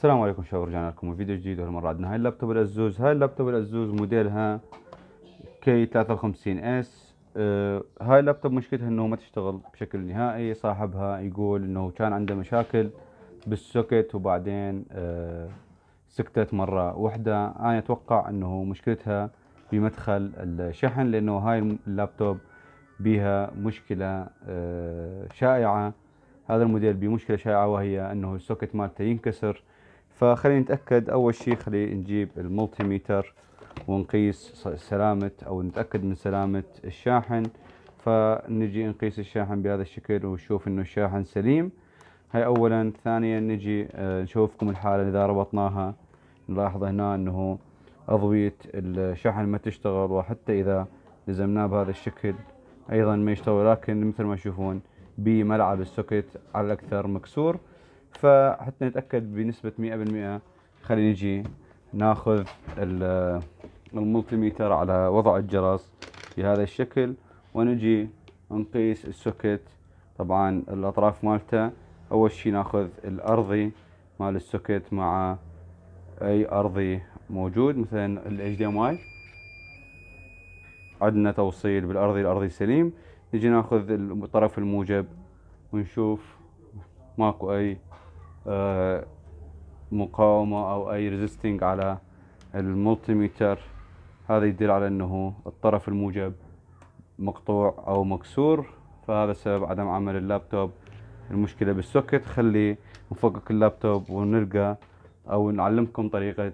السلام عليكم شباب، رجعنا لكم فيديو جديد. وهالمرة عندنا هاي اللابتوب الاسوس. هاي اللابتوب الاسوس موديلها K53S. هاي اللابتوب مشكلتها انه ما تشتغل بشكل نهائي. صاحبها يقول انه كان عنده مشاكل بالسوكت وبعدين سكتت مرة واحدة. انا اتوقع انه مشكلتها بمدخل الشحن، لانه هاي اللابتوب بيها مشكلة شائعة. هذا الموديل بمشكلة شائعة وهي انه السوكت مالته ينكسر. فخلينا نتأكد اول شيء. خلينا نجيب الملتيميتر ونقيس سلامة او نتأكد من سلامة الشاحن. فنجي نقيس الشاحن بهذا الشكل ونشوف انه الشاحن سليم. هاي اولا. ثانيا نجي نشوفكم الحالة اذا ربطناها. نلاحظ هنا انه اضوية الشاحن ما تشتغل، وحتى اذا لزمناه بهذا الشكل ايضا ما يشتغل، لكن مثل ما تشوفون بملعب السوكت على الأكثر مكسور. فحتى نتأكد بنسبة 100%، خلينا نجي ناخذ الملتيميتر على وضع الجرس بهذا الشكل، ونجي نقيس السوكت. طبعا الأطراف مالته، أول شي ناخذ الأرضي مال السوكت مع أي أرضي موجود، مثلا ال HDMI عندنا توصيل بالأرضي، الأرضي سليم. نجي ناخذ الطرف الموجب ونشوف ماكو اي مقاومة او اي ريزيستنج على الملتيميتر. هذا يدل على انه الطرف الموجب مقطوع او مكسور، فهذا سبب عدم عمل اللابتوب. المشكلة بالسوكت. خلي نفكك اللابتوب ونلقى او نعلمكم طريقة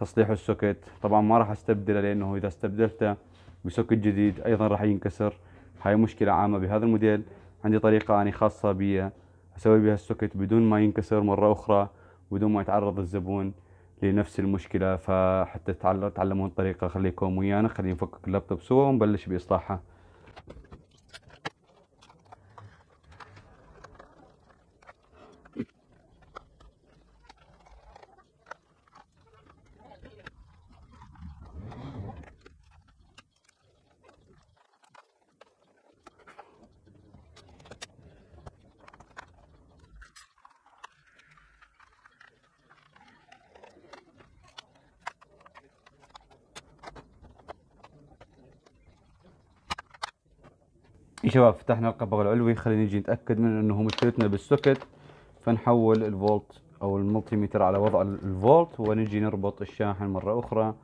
تصليح السوكت. طبعا ما راح استبدله، لانه اذا استبدلته بسوكت جديد ايضا راح ينكسر. هاي مشكلة عامة بهذا الموديل. عندي طريقة أنا خاصة بي أسوي بها السوكت بدون ما ينكسر مرة أخرى، بدون ما يتعرض الزبون لنفس المشكلة. فحتى تعلمون الطريقة خليكم ويانا. خلينا نفكك اللابتوب سوا ونبلش بإصلاحه. يا شباب فتحنا القبض العلوي. خلينا نجي نتاكد من انه مشكلتنا بالسوكت. فنحول الفولت او الملتيميتر على وضع الفولت، ونجي نربط الشاحن مره اخرى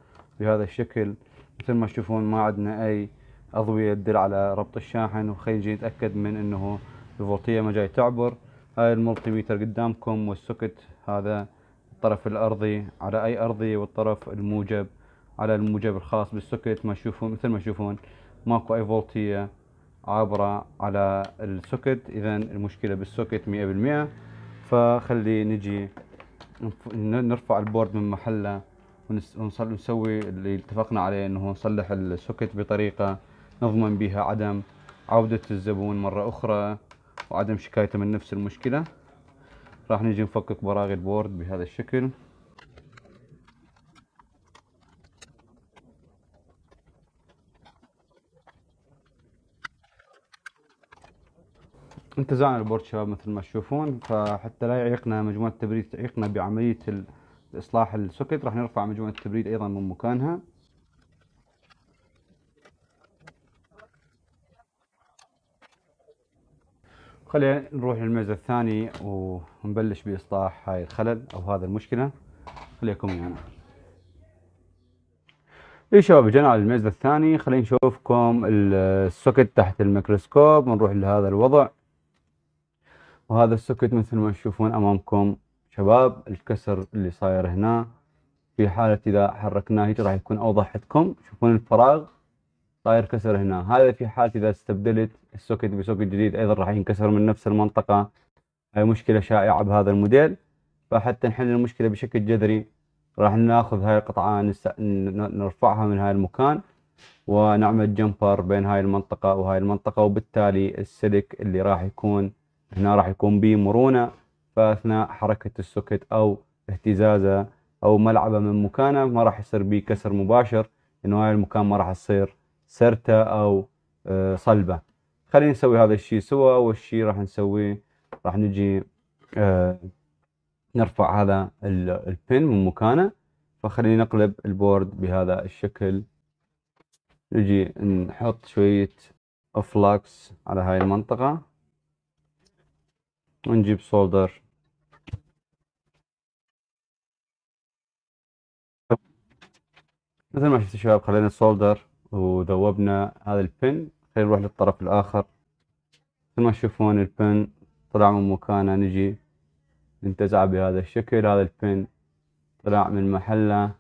بهذا الشكل. مثل ما تشوفون ما عندنا اي اضويه تدل على ربط الشاحن. وخلينا نجي نتاكد من انه الفولتيه ما جاي تعبر. هاي الملتيميتر قدامكم، والسوكت هذا الطرف الارضي على اي ارضي، والطرف الموجب على الموجب الخاص بالسوكت. ما تشوفون مثل ما تشوفون ماكو اي فولتيه عابرة على السوكت. اذا المشكلة بالسوكت 100%. فخلي نجي نرفع البورد من محله ونسوي اللي اتفقنا عليه، انه نصلح السوكت بطريقة نضمن بها عدم عودة الزبون مرة اخرى وعدم شكايته من نفس المشكلة. راح نجي نفكك براغي البورد بهذا الشكل. انتزعنا البورد شباب مثل ما تشوفون. فحتى لا يعيقنا مجموعة التبريد تعيقنا بعملية اصلاح السوكت، راح نرفع مجموعة التبريد ايضا من مكانها. خلينا نروح للميزة الثاني ونبلش باصلاح هاي الخلل او هذا المشكلة. خليكم معنا. ايه شباب جينا على الميزة الثاني. خلينا نشوفكم السوكت تحت الميكروسكوب. ونروح لهذا الوضع. وهذا السوكت مثل ما تشوفون امامكم شباب. الكسر اللي صاير هنا في حالة اذا حركناه هيك راح يكون اوضح عندكم. شوفون الفراغ صاير كسر هنا. هذا في حالة اذا استبدلت السوكت بسوكت جديد ايضا راح ينكسر من نفس المنطقة. هاي مشكلة شائعة بهذا الموديل. فحتى نحل المشكلة بشكل جذري راح ناخذ هاي القطعة نرفعها من هاي المكان، ونعمل جمبر بين هاي المنطقة وهاي المنطقة. وبالتالي السلك اللي راح يكون هنا راح يكون به مرونة، فاثناء حركة السوكت او اهتزازه او ملعبه من مكانه ما راح يصير به كسر مباشر، انه هاي المكان ما راح يصير سرته او صلبه. خلينا نسوي هذا الشيء سوا. والشيء راح نسويه راح نجي نرفع هذا البن من مكانه. فخلينا نقلب البورد بهذا الشكل. نجي نحط شوية افلاكس على هاي المنطقة ونجيب سولدر. مثل ما شفتوا شباب خلينا سولدر وذوبنا هذا البن. خلينا نروح للطرف الآخر. مثل ما تشوفون البن طلع من مكانه، نجي ننتزعه بهذا الشكل. هذا البن طلع من محله.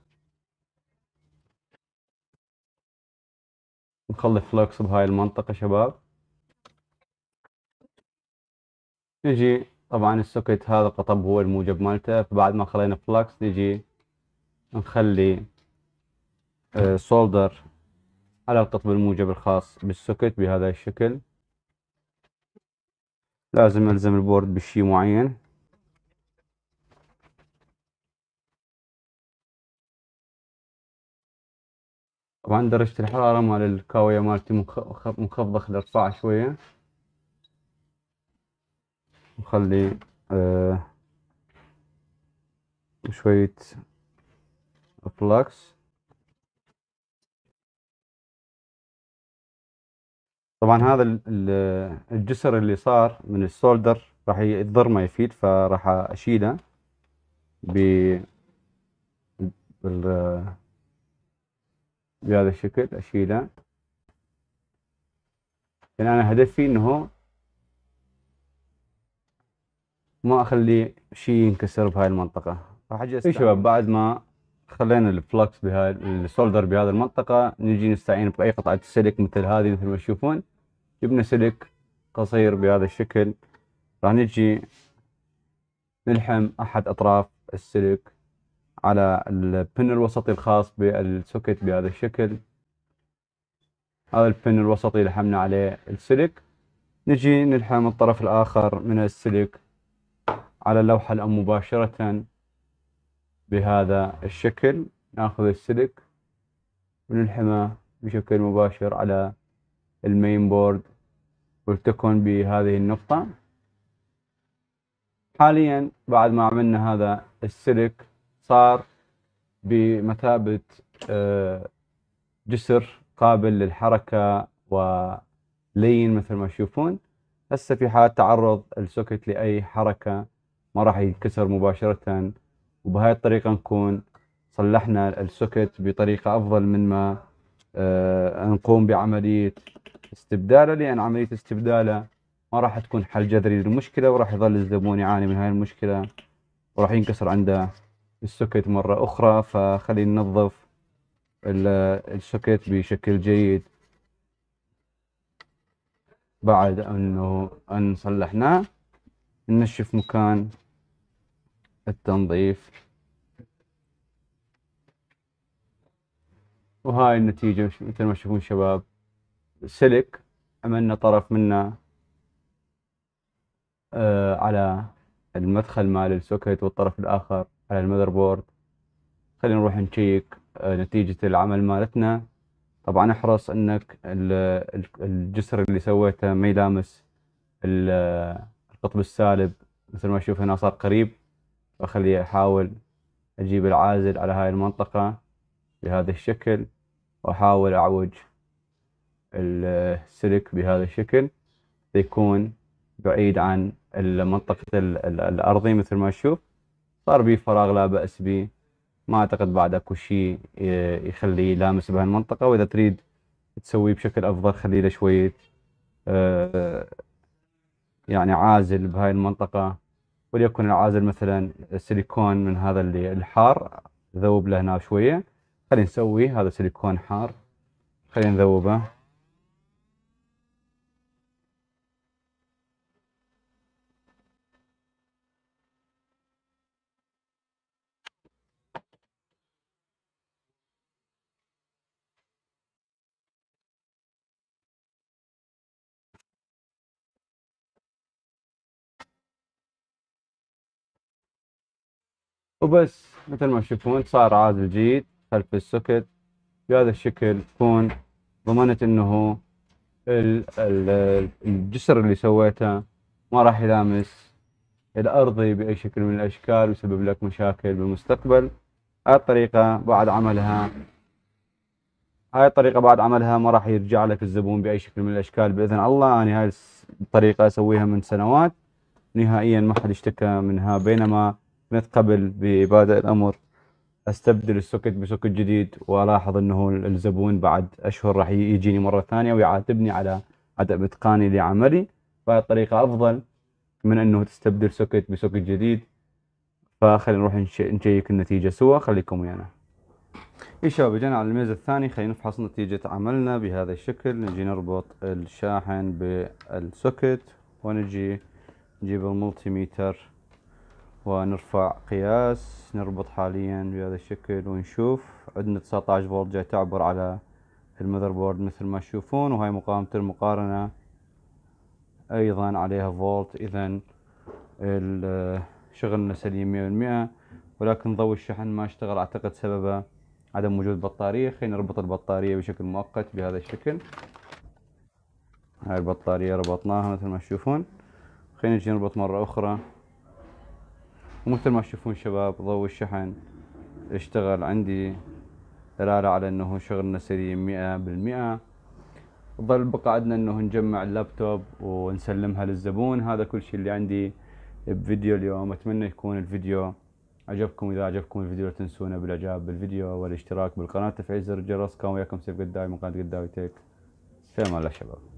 نخلي فلوكس بهاي المنطقة شباب. نجي طبعا السوكت هذا القطب هو الموجب مالته، فبعد ما خلينا فلوكس نجي نخلي سولدر على القطب الموجب الخاص بالسوكت بهذا الشكل. لازم ألزم البورد بشي معين. طبعا درجة الحرارة مال الكاوية مالتي منخفضة، خلي ارفعها شوية وخلي شوية فلوكس. طبعا هذا الجسر اللي صار من السولدر راح يضر ما يفيد، فراح اشيله بهذا الشكل. اشيله يعني انا هدفي انه ما اخلي شيء ينكسر بهاي المنطقة. راح اجي استعين شباب بعد ما خلينا الفلوكس بهاي السولدر بهذا المنطقة، نجي نستعين بأي قطعة سلك مثل هذه. مثل ما تشوفون جبنا سلك قصير بهذا الشكل. راح نجي نلحم أحد أطراف السلك على البن الوسطي الخاص بالسوكت بهذا الشكل. هذا البن الوسطي لحمنا عليه السلك. نجي نلحم الطرف الآخر من السلك على اللوحة الأم مباشرة بهذا الشكل. ناخذ السلك ونلحمه بشكل مباشر على المين بورد ولتكن بهذه النقطة. حاليا بعد ما عملنا هذا السلك صار بمثابة جسر قابل للحركة ولين مثل ما تشوفون. هسه في حال تعرض السوكت لأي حركة ما راح ينكسر مباشرة، وبهاي الطريقة نكون صلحنا السوكت بطريقة أفضل من ما نقوم بعملية استبداله، لأن عملية استبداله ما راح تكون حل جذري للمشكلة، وراح يظل الزبون يعاني من هاي المشكلة وراح ينكسر عنده السوكت مرة أخرى. فخلينا ننظف السوكت بشكل جيد بعد أنه صلحناه. ننشف مكان التنظيف، وهاي النتيجة مثل ما تشوفون شباب. سلك عملنا طرف منه على المدخل مال السوكت والطرف الآخر على المذر بورد. خلينا نروح نشيك نتيجة العمل مالتنا. طبعا احرص انك الجسر اللي سويته ما يلامس القطب السالب. مثل ما تشوف هنا صار قريب، واخليه احاول اجيب العازل على هاي المنطقة بهذا الشكل، واحاول اعوج السلك بهذا الشكل ليكون بعيد عن منطقة الارضي. مثل ما تشوف صار بيه فراغ لا بأس بيه. ما اعتقد بعد اكو شيء يخليه لامس بهاي المنطقة، واذا تريد تسويه بشكل افضل خلي له شوية يعني عازل بهاي المنطقة، وليكن العازل مثلا سيليكون من هذا اللي الحار. ذوب له هنا شوية. خلينا نسوي هذا سيليكون حار، خلينا نذوبه. وبس مثل ما تشوفون صار عازل جيد خلف السوكت بهذا الشكل. تكون ضمنت انه الجسر اللي سويته ما راح يلامس الأرضي بأي شكل من الأشكال ويسبب لك مشاكل بالمستقبل. هاي الطريقة بعد عملها ما راح يرجع لك الزبون بأي شكل من الأشكال بإذن الله. أنا هاي الطريقة أسويها من سنوات، نهائيا ما حد اشتكى منها، بينما مثل قبل ببادئ الأمر استبدل السوكت بسوكت جديد والاحظ انه الزبون بعد اشهر راح يجيني مره ثانيه ويعاتبني على عدم اتقاني لعملي. فهي الطريقه افضل من انه تستبدل سوكت بسوكت جديد. فخلينا نروح نشيك النتيجه سوا، خليكم ويانا. اي شباب، اجينا على الميز الثاني، خلينا نفحص نتيجه عملنا بهذا الشكل. نجي نربط الشاحن بالسوكت ونجي نجيب الملتي ميتر ونرفع قياس، نربط حاليا بهذا الشكل ونشوف عندنا 19 فولت جاي تعبر على المذر بورد مثل ما تشوفون، وهي مقاومة المقارنة ايضا عليها فولت. اذا شغلنا سليم 100%، ولكن ضوء الشحن ما اشتغل، اعتقد سببه عدم وجود بطارية. خلينا نربط البطارية بشكل مؤقت بهذا الشكل. هاي البطارية ربطناها مثل ما تشوفون، خلينا نجي نربط مرة اخرى. ومثل ما تشوفون شباب ضوء الشحن اشتغل عندي، دلالة على انه شغلنا سليم 100%. ظل بقى عندنا انه نجمع اللابتوب ونسلمها للزبون. هذا كل شيء اللي عندي بفيديو اليوم، اتمنى يكون الفيديو عجبكم. اذا عجبكم الفيديو لا تنسونا بالاعجاب بالفيديو والاشتراك بالقناة، تفعيل زر الجرس. كان وياكم سيف قداوي من قناة قداوي تيك. سلام عليكم شباب.